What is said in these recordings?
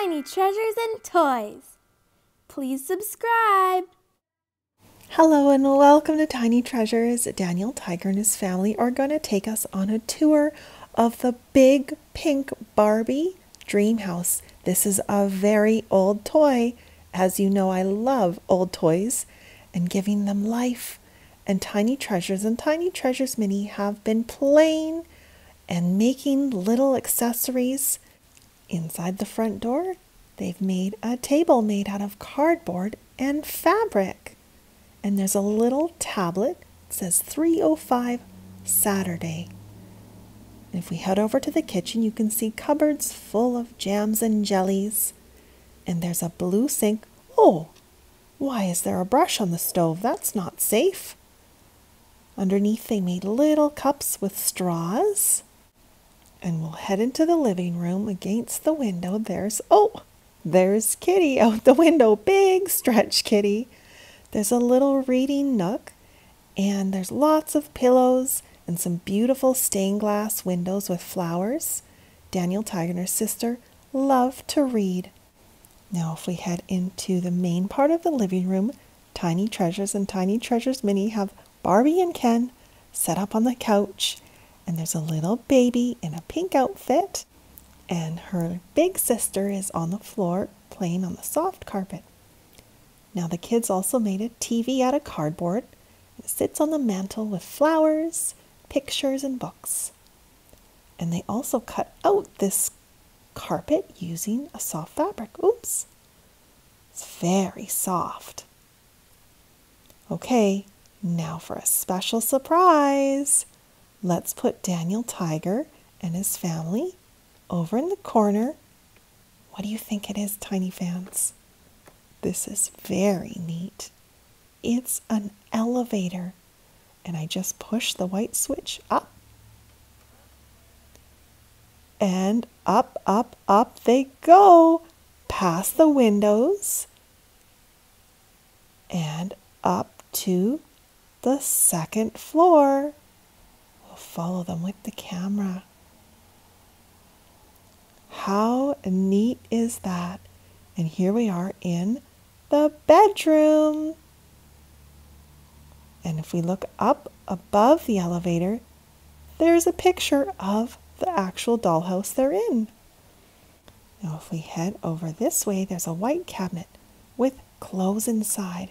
Tiny Treasures and Toys. Please subscribe. Hello and welcome to Tiny Treasures. Daniel Tiger and his family are going to take us on a tour of the big pink Barbie dream house. This is a very old toy. As you know, I love old toys and giving them life. And Tiny Treasures and Tiny Treasures Mini have been playing and making little accessories. Inside the front door, they've made a table made out of cardboard and fabric. And there's a little tablet that says 305 Saturday. And if we head over to the kitchen, you can see cupboards full of jams and jellies. And there's a blue sink. Oh, why is there a brush on the stove? That's not safe. Underneath, they made little cups with straws. And we'll head into the living room. Against the window, there's Kitty out the window. Big stretch Kitty. There's a little reading nook. And there's lots of pillows and some beautiful stained glass windows with flowers. Daniel Tiger and her sister love to read. Now, if we head into the main part of the living room, Tiny Treasures and Tiny Treasures Mini have Barbie and Ken set up on the couch, and there's a little baby in a pink outfit, and her big sister is on the floor playing on the soft carpet. Now the kids also made a TV out of cardboard. It sits on the mantle with flowers, pictures, and books. And they also cut out this carpet using a soft fabric. Oops, it's very soft. Okay. Now for a special surprise. Let's put Daniel Tiger and his family over in the corner. What do you think it is, Tiny Fans? This is very neat. It's an elevator. And I just push the white switch up. And up, up, up they go. Past the windows. And up to the second floor. We'll follow them with the camera. How neat is that? And here we are in the bedroom. And if we look up above the elevator, there's a picture of the actual dollhouse they're in. Now if we head over this way, there's a white cabinet with clothes inside.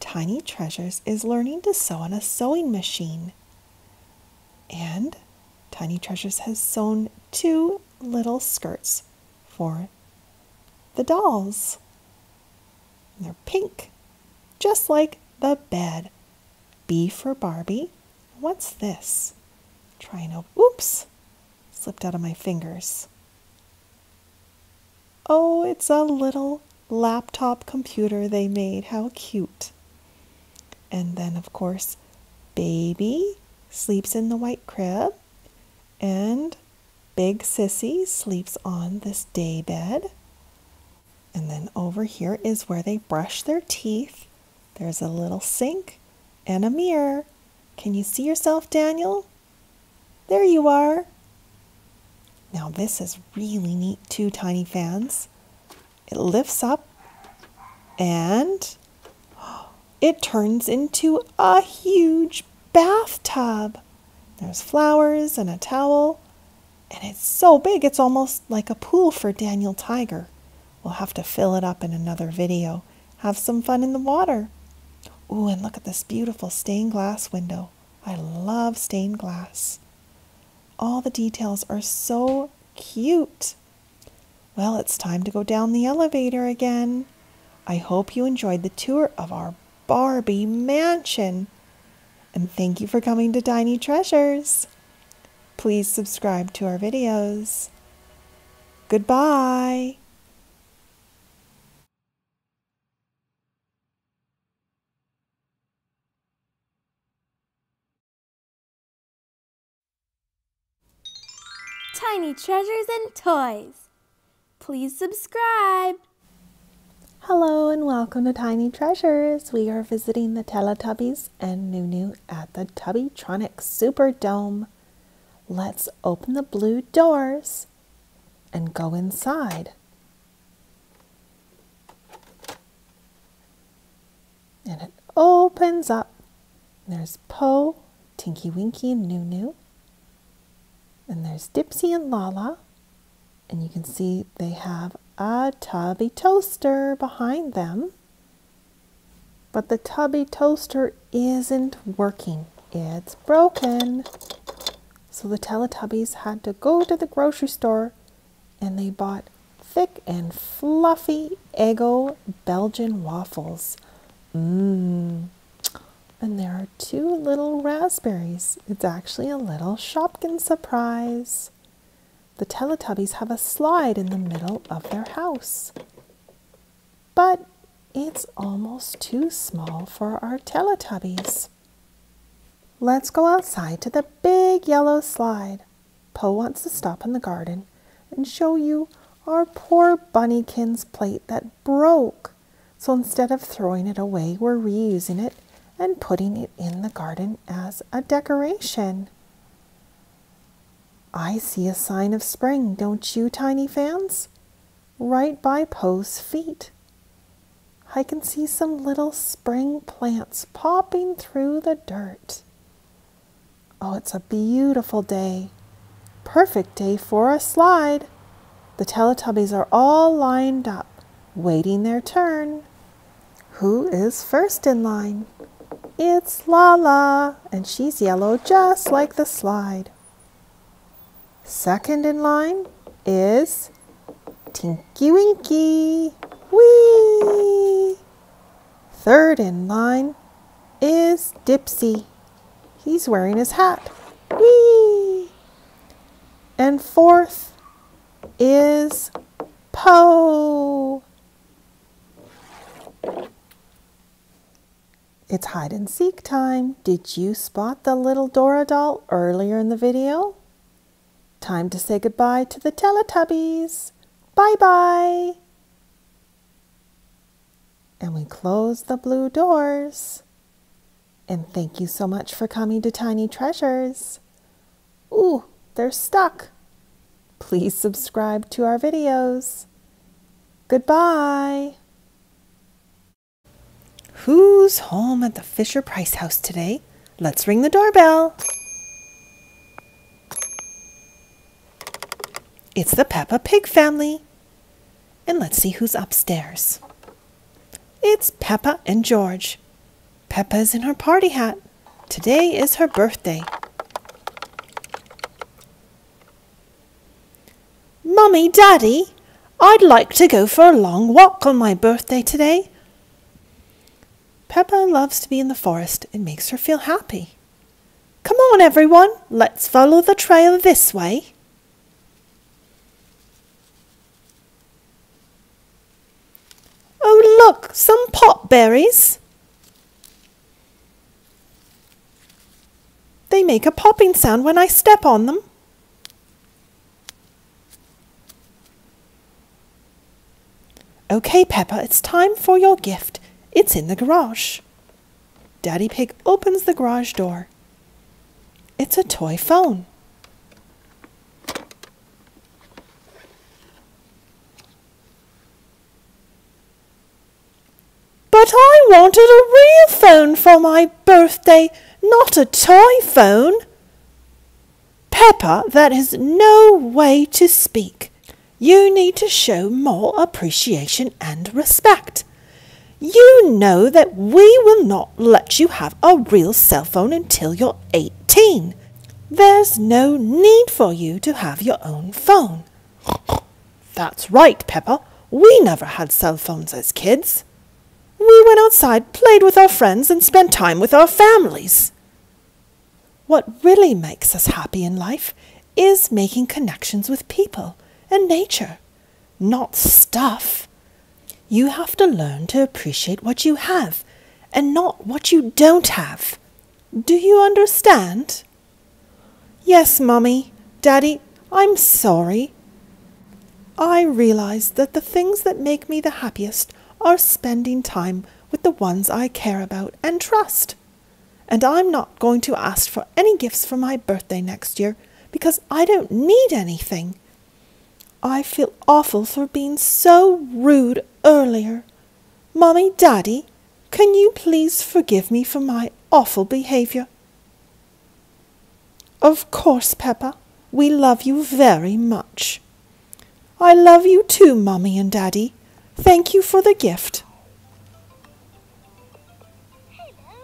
Tiny Treasures is learning to sew on a sewing machine. And Tiny Treasures has sewn two little skirts for the dolls. And they're pink, just like the bed. B for Barbie. What's this? Try and open. Oops! Slipped out of my fingers. Oh, it's a little laptop computer they made. How cute. And then, of course, Baby sleeps in the white crib. And Big Sissy sleeps on this day bed. And then over here is where they brush their teeth. There's a little sink and a mirror. Can you see yourself, Daniel? There you are. Now, this is really neat too, Tiny Fans. It lifts up and it turns into a huge bathtub. There's flowers and a towel, and it's so big it's almost like a pool for Daniel Tiger. We'll have to fill it up in another video. Have some fun in the water. Ooh, and look at this beautiful stained glass window. I love stained glass. All the details are so cute. Well, it's time to go down the elevator again. I hope you enjoyed the tour of our Barbie mansion, and thank you for coming to Tiny Treasures. Please subscribe to our videos. Goodbye. Tiny Treasures and Toys. Please subscribe. Hello and welcome to Tiny Treasures. We are visiting the Teletubbies and Noo-Noo at the Tubbytronic Superdome. Let's open the blue doors and go inside. and it opens up. There's Po, Tinky Winky, and Noo-Noo. And there's Dipsy and Laa-Laa. And you can see they have a tubby toaster behind them. But the tubby toaster isn't working. It's broken. So the Teletubbies had to go to the grocery store and they bought thick and fluffy Eggo Belgian waffles. Mmm. And there are two little raspberries. It's actually a little Shopkins surprise. The Teletubbies have a slide in the middle of their house. But it's almost too small for our Teletubbies. Let's go outside to the big yellow slide. Po wants to stop in the garden and show you our poor Bunnykin's plate that broke. So instead of throwing it away, we're reusing it and putting it in the garden as a decoration. I see a sign of spring, don't you, tiny fans? Right by Po's feet. I can see some little spring plants popping through the dirt. Oh, it's a beautiful day. Perfect day for a slide. The Teletubbies are all lined up, waiting their turn. Who is first in line? It's Laa-Laa, and she's yellow just like the slide. Second in line is Tinky Winky. Whee! Third in line is Dipsy. He's wearing his hat. Whee! And fourth is Po. It's hide and seek time. Did you spot the little Dora doll earlier in the video? Time to say goodbye to the Teletubbies. Bye-bye. And we close the blue doors. And thank you so much for coming to Tiny Treasures. Ooh, they're stuck. Please subscribe to our videos. Goodbye. Who's home at the Fisher Price house today? Let's ring the doorbell. It's the Peppa Pig family. And let's see who's upstairs. It's Peppa and George. Peppa's in her party hat. Today is her birthday. Mummy, Daddy, I'd like to go for a long walk on my birthday today. Peppa loves to be in the forest. It makes her feel happy. Come on, everyone. Let's follow the trail this way. Oh, look, some pot berries. They make a popping sound when I step on them. Okay, Peppa, it's time for your gift. It's in the garage. Daddy Pig opens the garage door. It's a toy phone. But I wanted a real phone for my birthday, not a toy phone. Peppa, that is no way to speak. You need to show more appreciation and respect. You know that we will not let you have a real cell phone until you're 18. There's no need for you to have your own phone. That's right, Peppa. We never had cell phones as kids. We went outside, played with our friends, and spent time with our families. What really makes us happy in life is making connections with people and nature, not stuff. You have to learn to appreciate what you have and not what you don't have. Do you understand? Yes, Mummy, Daddy, I'm sorry. I realize that the things that make me the happiest are spending time with the ones I care about and trust. And I'm not going to ask for any gifts for my birthday next year because I don't need anything. I feel awful for being so rude earlier. Mommy, Daddy, Can you please forgive me for my awful behaviour? Of course, Peppa. We love you very much. I love you too, Mummy and Daddy. Thank you for the gift. Hello, I'm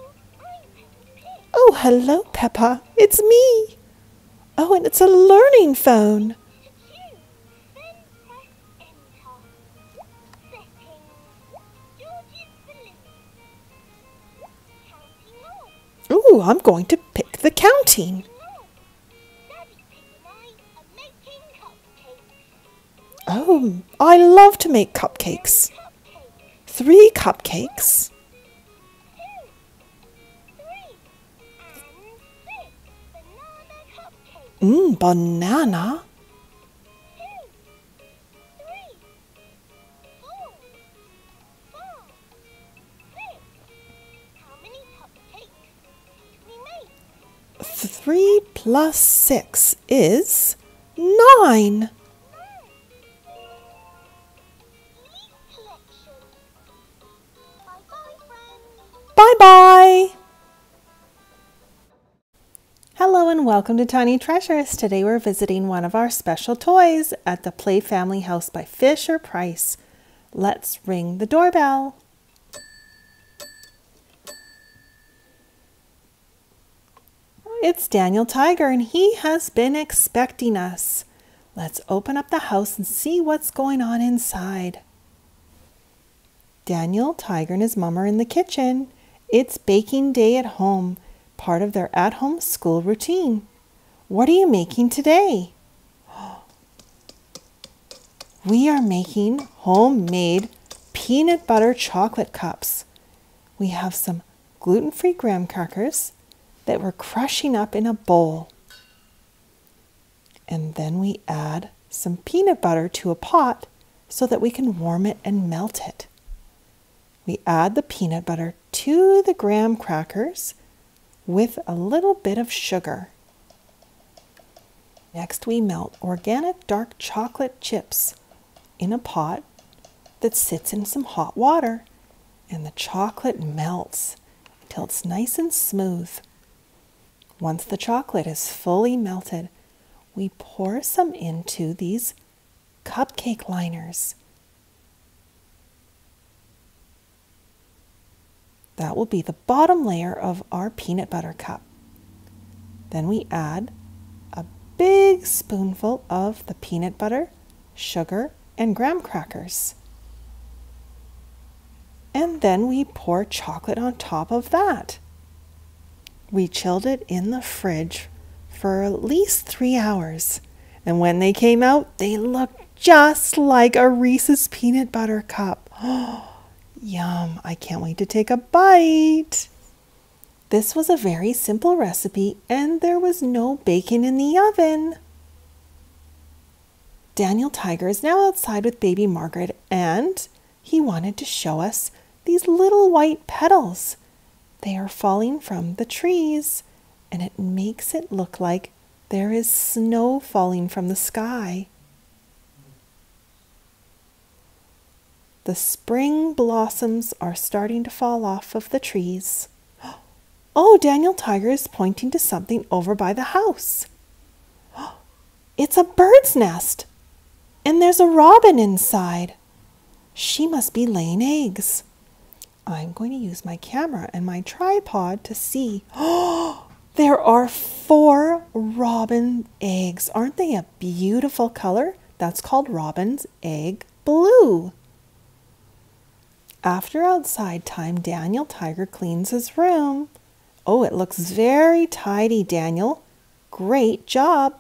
Peppa Pig. Oh, hello, Peppa. It's me. Oh, and it's a learning phone. It's you. Then press enter. Settings. George's balloon. Counting on. Ooh, I'm going to pick the counting. Oh, I love to make cupcakes. 3 cupcakes. 2, 3, and 6 banana cupcakes. Banana. 2, 3, 4, 5, 6. How many cupcakes did we make? 3 plus 6 is 9. Bye-bye! Hello and welcome to Tiny Treasures. Today we're visiting one of our special toys at the Play Family House by Fisher Price. Let's ring the doorbell. It's Daniel Tiger and he has been expecting us. Let's open up the house and see what's going on inside. Daniel Tiger and his mom are in the kitchen. It's baking day at home, part of their at-home school routine. What are you making today? We are making homemade peanut butter chocolate cups. We have some gluten-free graham crackers that we're crushing up in a bowl. And then we add some peanut butter to a pot so that we can warm it and melt it. We add the peanut butter to the graham crackers with a little bit of sugar. Next, we melt organic dark chocolate chips in a pot that sits in some hot water, and the chocolate melts until it's nice and smooth. Once the chocolate is fully melted, we pour some into these cupcake liners. That will be the bottom layer of our peanut butter cup. Then we add a big spoonful of the peanut butter, sugar, and graham crackers. And then we pour chocolate on top of that. We chilled it in the fridge for at least 3 hours. And when they came out, they looked just like a Reese's peanut butter cup. Oh! Yum! I can't wait to take a bite! This was a very simple recipe and there was no bacon in the oven. Daniel Tiger is now outside with baby Margaret and he wanted to show us these little white petals. They are falling from the trees and it makes it look like there is snow falling from the sky. The spring blossoms are starting to fall off of the trees. Oh, Daniel Tiger is pointing to something over by the house. It's a bird's nest, and there's a robin inside. She must be laying eggs. I'm going to use my camera and my tripod to see. Oh, there are 4 robin eggs. Aren't they a beautiful color? That's called robin's egg blue. After outside time, Daniel Tiger cleans his room. Oh, it looks very tidy, Daniel. Great job.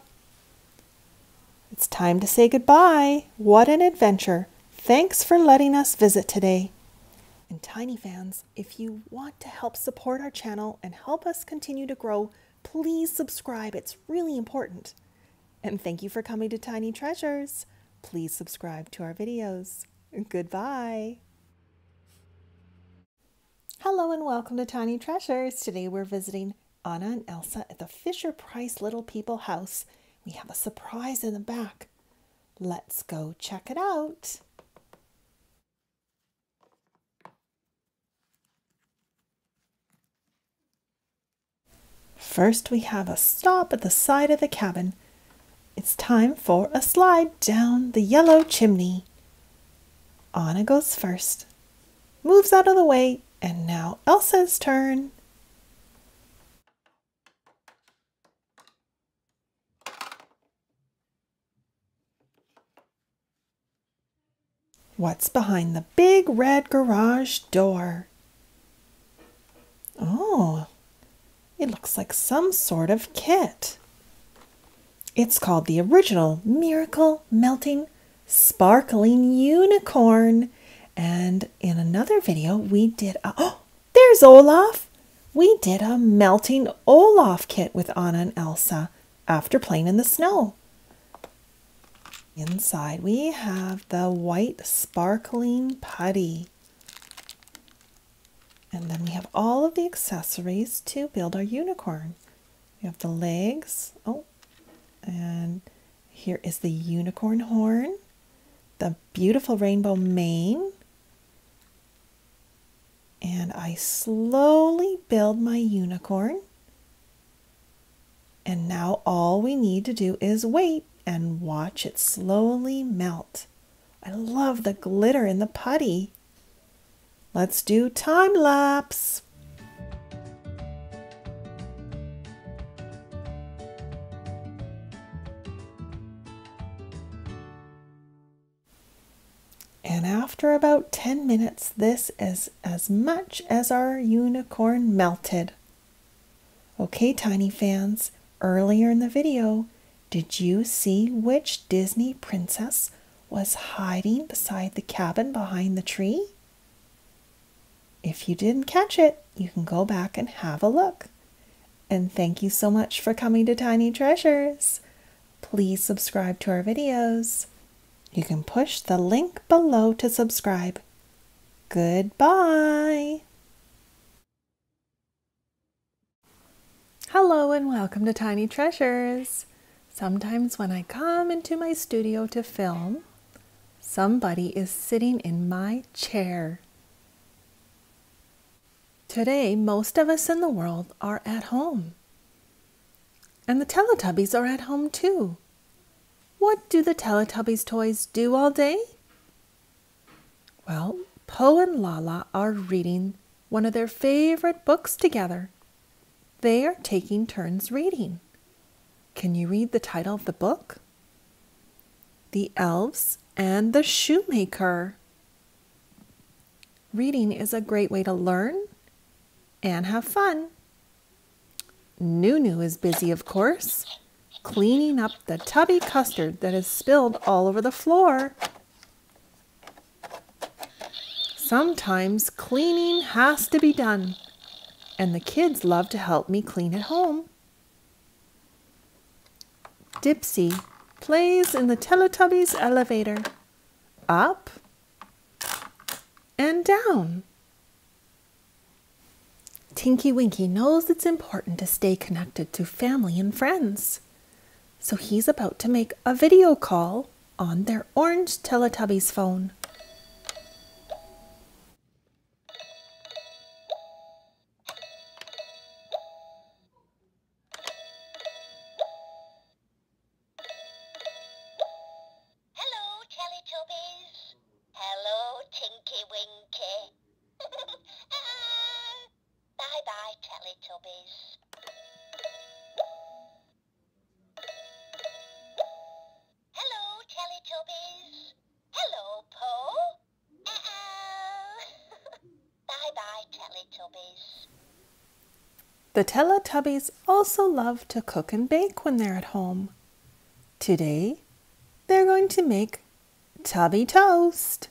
It's time to say goodbye. What an adventure. Thanks for letting us visit today. And Tiny fans, if you want to help support our channel and help us continue to grow, please subscribe. It's really important. And thank you for coming to Tiny Treasures. Please subscribe to our videos. Goodbye. Hello and welcome to Tiny Treasures. Today we're visiting Anna and Elsa at the Fisher Price Little People house. We have a surprise in the back. Let's go check it out. First, we have a stop at the side of the cabin. It's time for a slide down the yellow chimney. Anna goes first, moves out of the way, and now Elsa's turn. What's behind the big red garage door? Oh, it looks like some sort of kit. It's called the original Miracle Melting Sparkling Unicorn. And in another video, we did oh, there's Olaf! We did a Melting Olaf kit with Anna and Elsa after playing in the snow. Inside, we have the white sparkling putty. And then we have all of the accessories to build our unicorn. We have the legs. Oh, and here is the unicorn horn, the beautiful rainbow mane. And I slowly build my unicorn. And now all we need to do is wait and watch it slowly melt. I love the glitter in the putty. Let's do time lapse. And after about 10 minutes, this is as much as our unicorn melted. Okay, Tiny fans, earlier in the video, did you see which Disney princess was hiding beside the cabin behind the tree? If you didn't catch it, you can go back and have a look. And thank you so much for coming to Tiny Treasures. Please subscribe to our videos. You can push the link below to subscribe. Goodbye. Hello and welcome to Tiny Treasures. Sometimes when I come into my studio to film, somebody is sitting in my chair. Today, most of us in the world are at home. And the Teletubbies are at home too. What do the Teletubbies toys do all day? Well, Po and Laa-Laa are reading one of their favorite books together. They are taking turns reading. Can you read the title of the book? The Elves and the Shoemaker. Reading is a great way to learn and have fun. Noo-Noo is busy, of course, cleaning up the tubby custard that is spilled all over the floor. Sometimes cleaning has to be done, and the kids love to help me clean at home. Dipsy plays in the Teletubbies elevator. Up and down. Tinky Winky knows it's important to stay connected to family and friends. So he's about to make a video call on their orange Teletubbies phone. The Teletubbies also love to cook and bake when they're at home. Today, they're going to make Tubby Toast.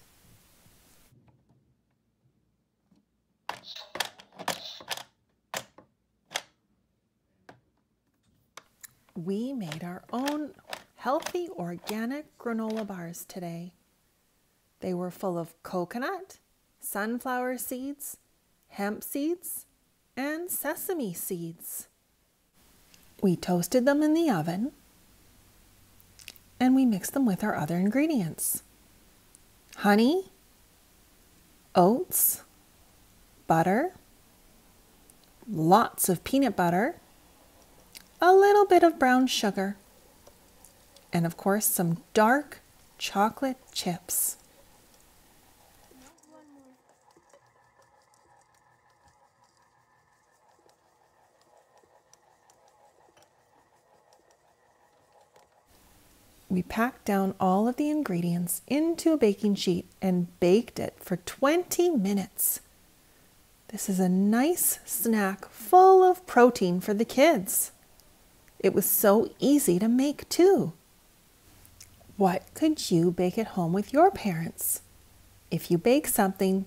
We made our own healthy organic granola bars today. They were full of coconut, sunflower seeds, hemp seeds, and sesame seeds. We toasted them in the oven and we mixed them with our other ingredients. Honey, oats, butter, lots of peanut butter, a little bit of brown sugar, and of course some dark chocolate chips. We packed down all of the ingredients into a baking sheet and baked it for 20 minutes. This is a nice snack full of protein for the kids. It was so easy to make too. What could you bake at home with your parents? If you bake something,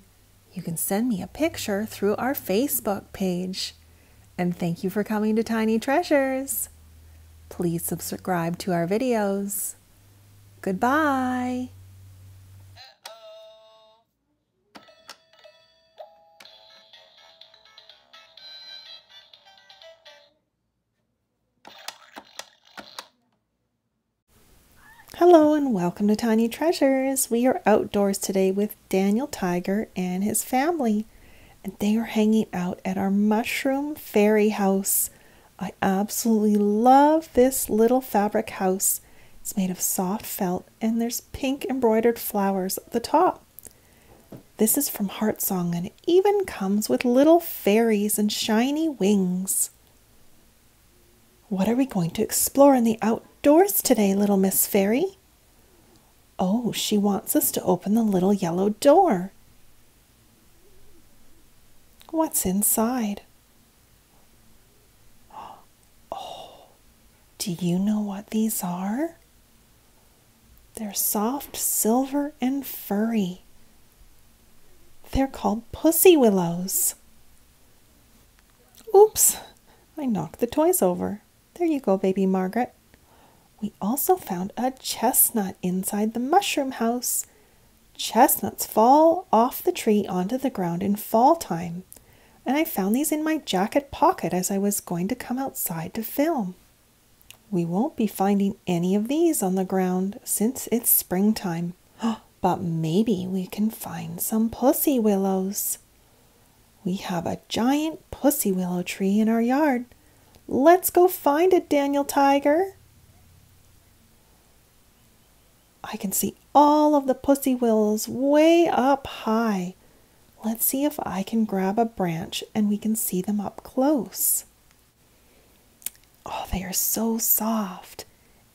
you can send me a picture through our Facebook page. And thank you for coming to Tiny Treasures. Please subscribe to our videos. Goodbye. Hello and welcome to Tiny Treasures. We are outdoors today with Daniel Tiger and his family, and they are hanging out at our mushroom fairy house. I absolutely love this little fabric house. It's made of soft felt and there's pink embroidered flowers at the top. This is from Heart Song and it even comes with little fairies and shiny wings. What are we going to explore in the outdoors today, little Miss Fairy? Oh, she wants us to open the little yellow door. What's inside? Do you know what these are? They're soft, silver, and furry. They're called pussy willows. Oops, I knocked the toys over. There you go, baby Margaret. We also found a chestnut inside the mushroom house. Chestnuts fall off the tree onto the ground in fall time, and I found these in my jacket pocket as I was going to come outside to film. We won't be finding any of these on the ground since it's springtime, but maybe we can find some pussy willows. We have a giant pussy willow tree in our yard. Let's go find it, Daniel Tiger. I can see all of the pussy willows way up high. Let's see if I can grab a branch and we can see them up close. Oh, they are so soft,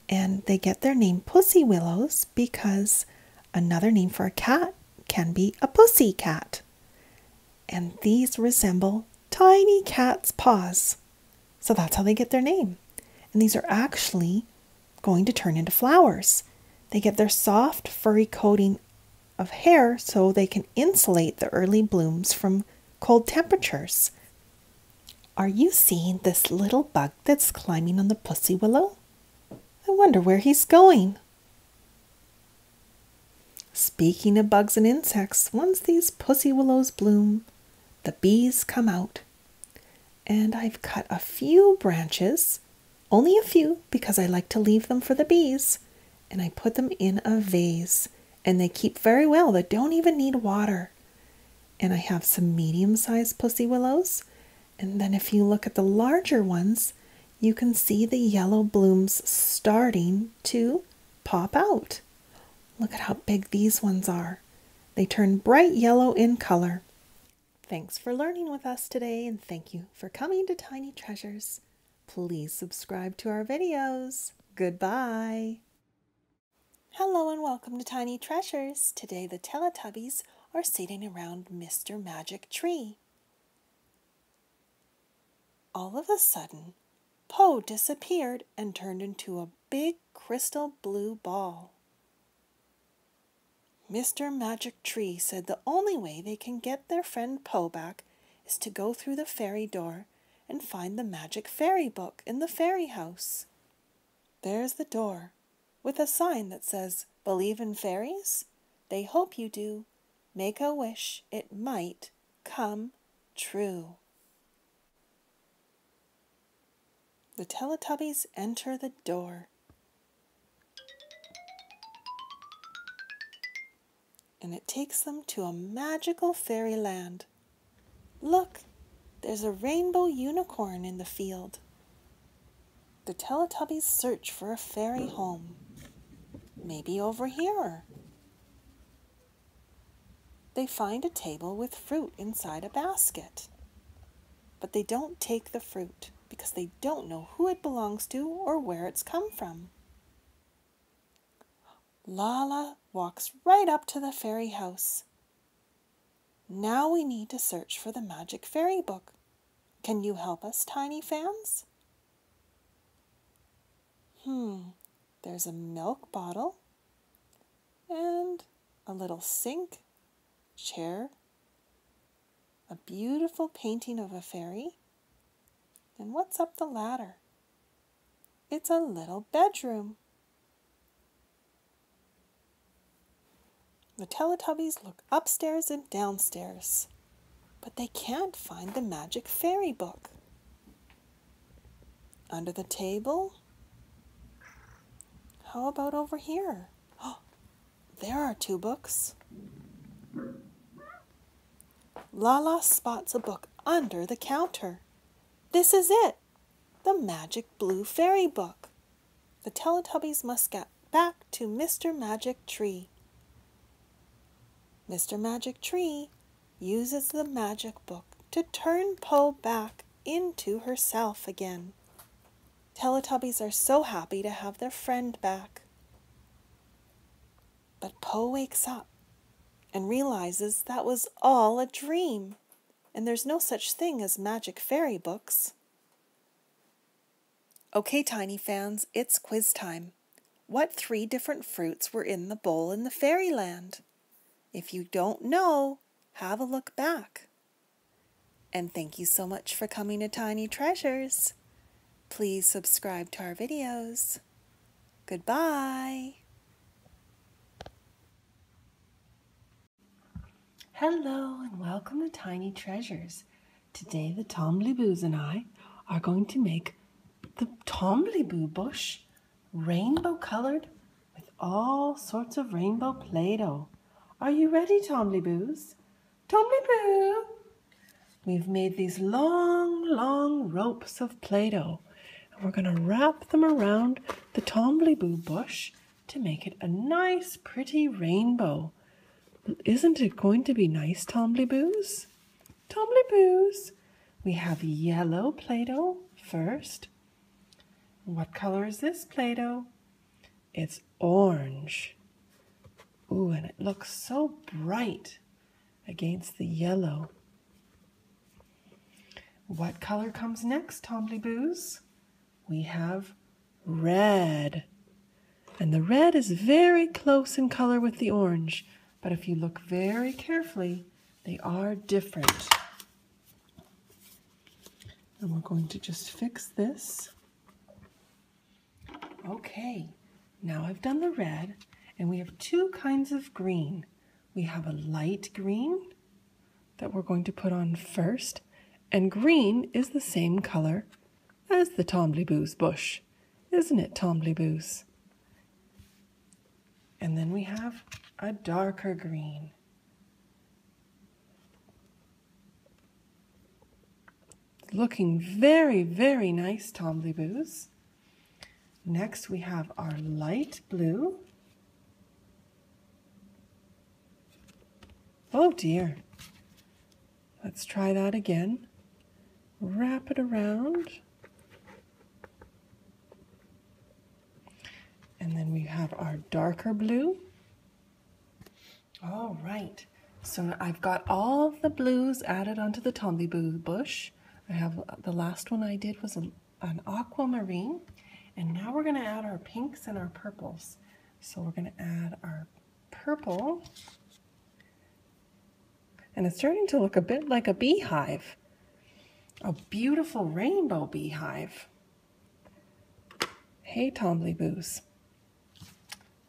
and they get their name pussy willows because another name for a cat can be a pussy cat. And these resemble tiny cat's paws. So that's how they get their name. And these are actually going to turn into flowers. They get their soft furry coating of hair so they can insulate the early blooms from cold temperatures. Are you seeing this little bug that's climbing on the pussy willow? I wonder where he's going. Speaking of bugs and insects, once these pussy willows bloom, the bees come out. And I've cut a few branches, only a few because I like to leave them for the bees, and I put them in a vase. And they keep very well, they don't even need water. And I have some medium-sized pussy willows. And then if you look at the larger ones, you can see the yellow blooms starting to pop out. Look at how big these ones are. They turn bright yellow in color. Thanks for learning with us today, and thank you for coming to Tiny Treasures. Please subscribe to our videos. Goodbye. Hello and welcome to Tiny Treasures. Today the Teletubbies are sitting around Mr. Magic Tree. All of a sudden, Po disappeared and turned into a big crystal blue ball. Mr. Magic Tree said the only way they can get their friend Po back is to go through the fairy door and find the magic fairy book in the fairy house. There's the door, with a sign that says, "Believe in fairies? They hope you do. Make a wish, it might come true." The Teletubbies enter the door. And it takes them to a magical fairyland. Look, there's a rainbow unicorn in the field. The Teletubbies search for a fairy home. Maybe over here. They find a table with fruit inside a basket. But they don't take the fruit because they don't know who it belongs to or where it's come from. Laa-Laa walks right up to the fairy house. Now we need to search for the magic fairy book. Can you help us, tiny fans? There's a milk bottle and a little sink, chair, a beautiful painting of a fairy, and what's up the ladder? It's a little bedroom. The Teletubbies look upstairs and downstairs, but they can't find the magic fairy book. Under the table? How about over here? Oh, there are two books. Laa-Laa spots a book under the counter. This is it, the magic blue fairy book. The Teletubbies must get back to Mr. Magic Tree. Mr. Magic Tree uses the magic book to turn Po back into herself again. Teletubbies are so happy to have their friend back. But Po wakes up and realizes that was all a dream, and there's no such thing as magic fairy books. Okay, tiny fans, it's quiz time. What three different fruits were in the bowl in the fairyland? If you don't know, have a look back. And thank you so much for coming to Tiny Treasures. Please subscribe to our videos. Goodbye. Hello and welcome to Tiny Treasures. Today the Tombliboos and I are going to make the Tombliboo bush rainbow colored with all sorts of rainbow Play-Doh. Are you ready, Tombliboos? Tombliboo! We've made these long, long ropes of Play-Doh, and we're going to wrap them around the Tombliboo bush to make it a nice, pretty rainbow. Isn't it going to be nice, Tombliboos? Tombliboos! We have yellow Play-Doh first. What color is this Play-Doh? It's orange. Ooh, and it looks so bright against the yellow. What color comes next, Tombliboos? We have red. And the red is very close in color with the orange, but if you look very carefully, they are different. And we're going to just fix this. Okay, now I've done the red. And we have two kinds of green. We have a light green that we're going to put on first. And green is the same color as the Tombliboos bush. Isn't it, Tombliboos? And then we have a darker green. Looking very, very nice, Tombliboos. Next, we have our light blue. Oh dear, let's try that again. Wrap it around. And then we have our darker blue. All right, so I've got all of the blues added onto the Tombliboo bush. I have the last one I did was an aquamarine. And now we're gonna add our pinks and our purples. So we're gonna add our purple. And it's starting to look a bit like a beehive, a beautiful rainbow beehive. Hey, Tombliboos.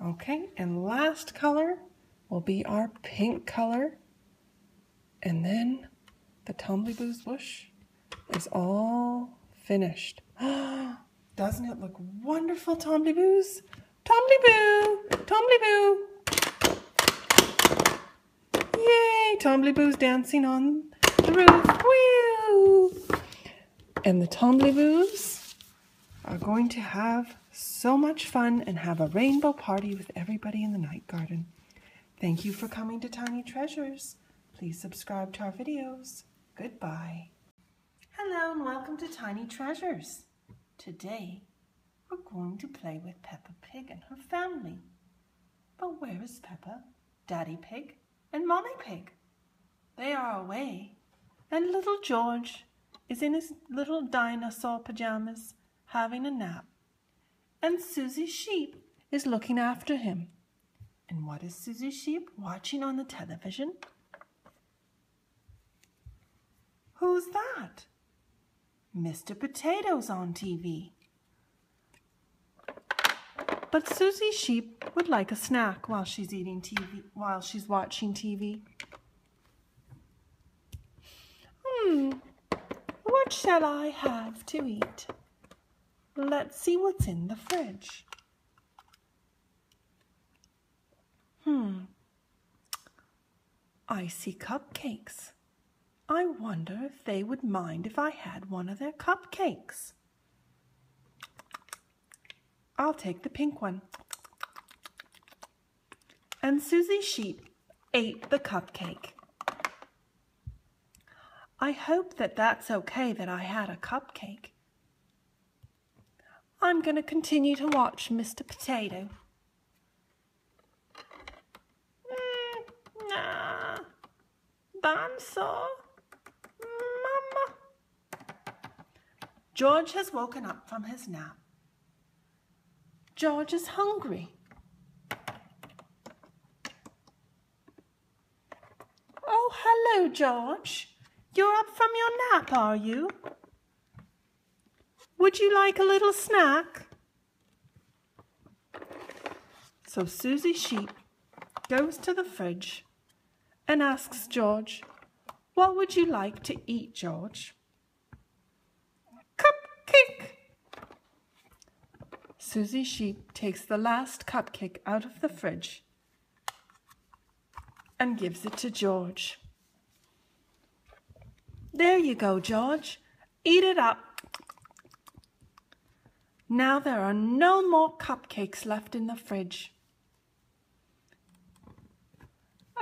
Okay, and last color will be our pink color. And then the Tombliboos bush is all finished. Doesn't it look wonderful, Tombliboos? Tombliboo! Tombliboo! Yay! Tombliboo's dancing on the roof. Woo! And the Tombliboos are going to have so much fun and have a rainbow party with everybody in the Night Garden. Thank you for coming to Tiny Treasures. Please subscribe to our videos. Goodbye. Hello and welcome to Tiny Treasures. Today, we're going to play with Peppa Pig and her family. But where is Peppa, Daddy Pig, and Mommy Pig? They are away. And little George is in his little dinosaur pajamas having a nap. And Suzy Sheep is looking after him. And what is Suzy Sheep watching on the television? Who's that? Mr. Potato's on TV. But Suzy Sheep would like a snack while she's eating TV, while she's watching TV. What shall I have to eat? Let's see what's in the fridge. I see cupcakes. I wonder if they would mind if I had one of their cupcakes. I'll take the pink one. And Suzy Sheep ate the cupcake. I hope that that's okay that I had a cupcake. I'm going to continue to watch Mr. Potato. Nah. Dinosaur. Mama. George has woken up from his nap. George is hungry. Oh, hello, George. You're up from your nap, are you? Would you like a little snack? So Suzy Sheep goes to the fridge and asks George, "What would you like to eat, George?" "Cupcake!" Suzy Sheep takes the last cupcake out of the fridge and gives it to George. There you go, George. Eat it up. Now there are no more cupcakes left in the fridge.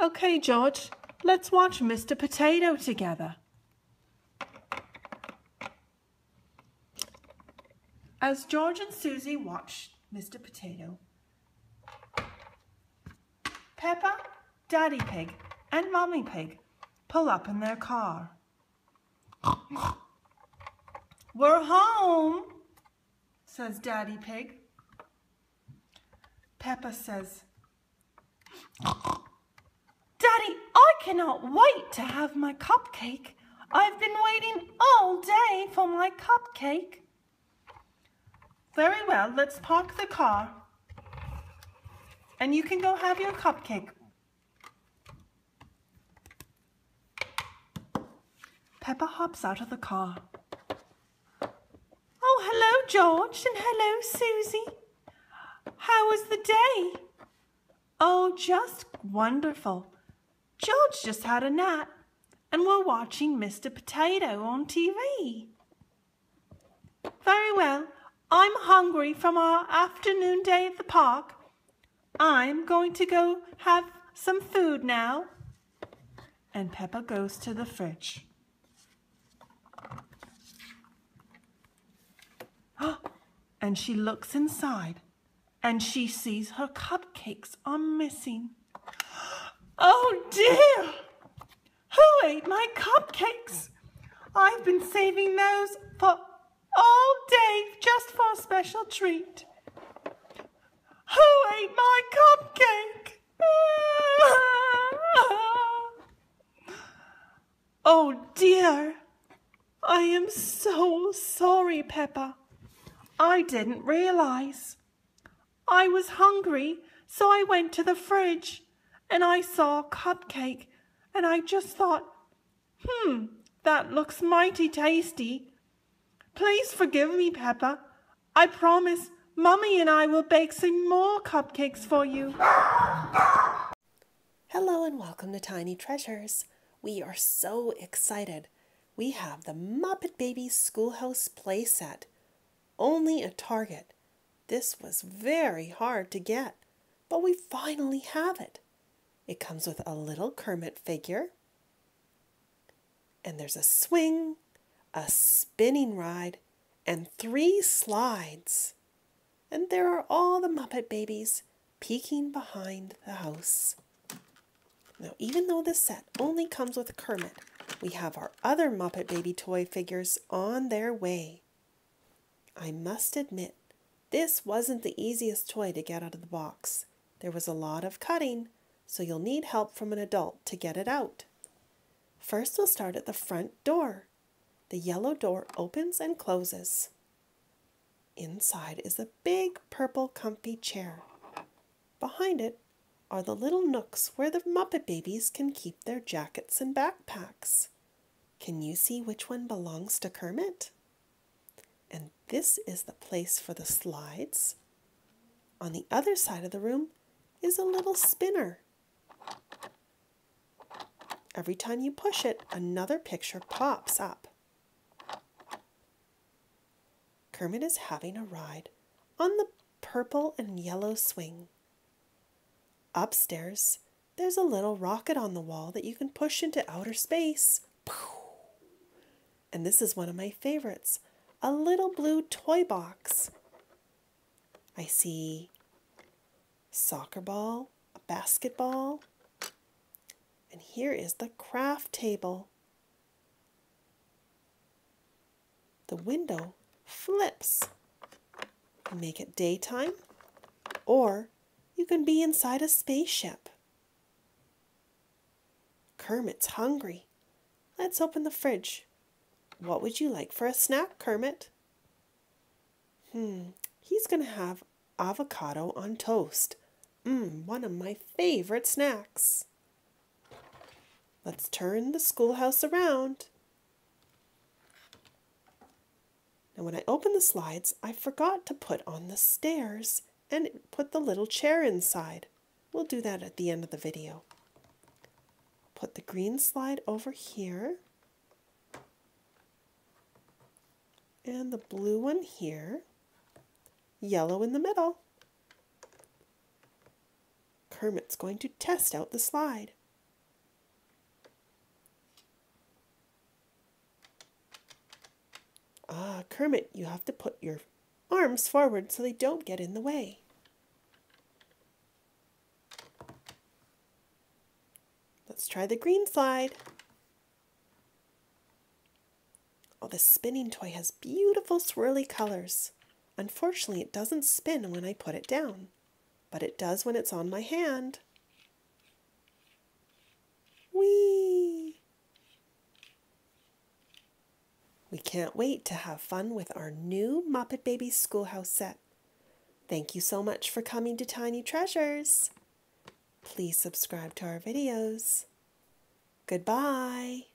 Okay, George, let's watch Mr. Potato together. As George and Suzy watch Mr. Potato, Peppa, Daddy Pig, and Mommy Pig pull up in their car. "We're home," says Daddy Pig. Peppa says, "Daddy, I cannot wait to have my cupcake. I've been waiting all day for my cupcake." "Very well, let's park the car and you can go have your cupcake." Peppa hops out of the car. "Oh, hello, George, and hello, Suzy. How was the day?" "Oh, just wonderful. George just had a nap, and we're watching Mr. Potato on TV." "Very well. I'm hungry from our afternoon day at the park. I'm going to go have some food now." And Peppa goes to the fridge. And she looks inside and she sees her cupcakes are missing. "Oh dear! Who ate my cupcakes? I've been saving those for all day just for a special treat. Who ate my cupcake?" "Oh dear! I am so sorry, Peppa. I didn't realize. I was hungry, so I went to the fridge and I saw a cupcake and I just thought, that looks mighty tasty. Please forgive me, Peppa. I promise Mummy and I will bake some more cupcakes for you." Hello and welcome to Tiny Treasures. We are so excited. We have the Muppet Babies Schoolhouse playset. only at Target. This was very hard to get, but we finally have it. It comes with a little Kermit figure, and there's a swing, a spinning ride, and 3 slides. And there are all the Muppet Babies peeking behind the house. Now, even though this set only comes with Kermit, we have our other Muppet Baby toy figures on their way. I must admit, this wasn't the easiest toy to get out of the box. There was a lot of cutting, so you'll need help from an adult to get it out. First, we'll start at the front door. The yellow door opens and closes. Inside is a big purple comfy chair. Behind it are the little nooks where the Muppet Babies can keep their jackets and backpacks. Can you see which one belongs to Kermit? And this is the place for the slides. On the other side of the room is a little spinner. Every time you push it, another picture pops up. Kermit is having a ride on the purple and yellow swing. Upstairs, there's a little rocket on the wall that you can push into outer space. And this is one of my favorites, a little blue toy box. I see soccer ball, a basketball, and here is the craft table. The window flips. You can make it daytime, or you can be inside a spaceship. Kermit's hungry. Let's open the fridge. What would you like for a snack, Kermit? He's going to have avocado on toast. One of my favorite snacks. Let's turn the schoolhouse around. Now, when I open the slides, I forgot to put on the stairs and put the little chair inside. We'll do that at the end of the video. Put the green slide over here. And the blue one here. Yellow in the middle. Kermit's going to test out the slide. Ah, Kermit, you have to put your arms forward so they don't get in the way. Let's try the green slide. Oh, this spinning toy has beautiful swirly colors. Unfortunately, it doesn't spin when I put it down, but it does when it's on my hand. Whee! We can't wait to have fun with our new Muppet Babies Schoolhouse set. Thank you so much for coming to Tiny Treasures. Please subscribe to our videos. Goodbye.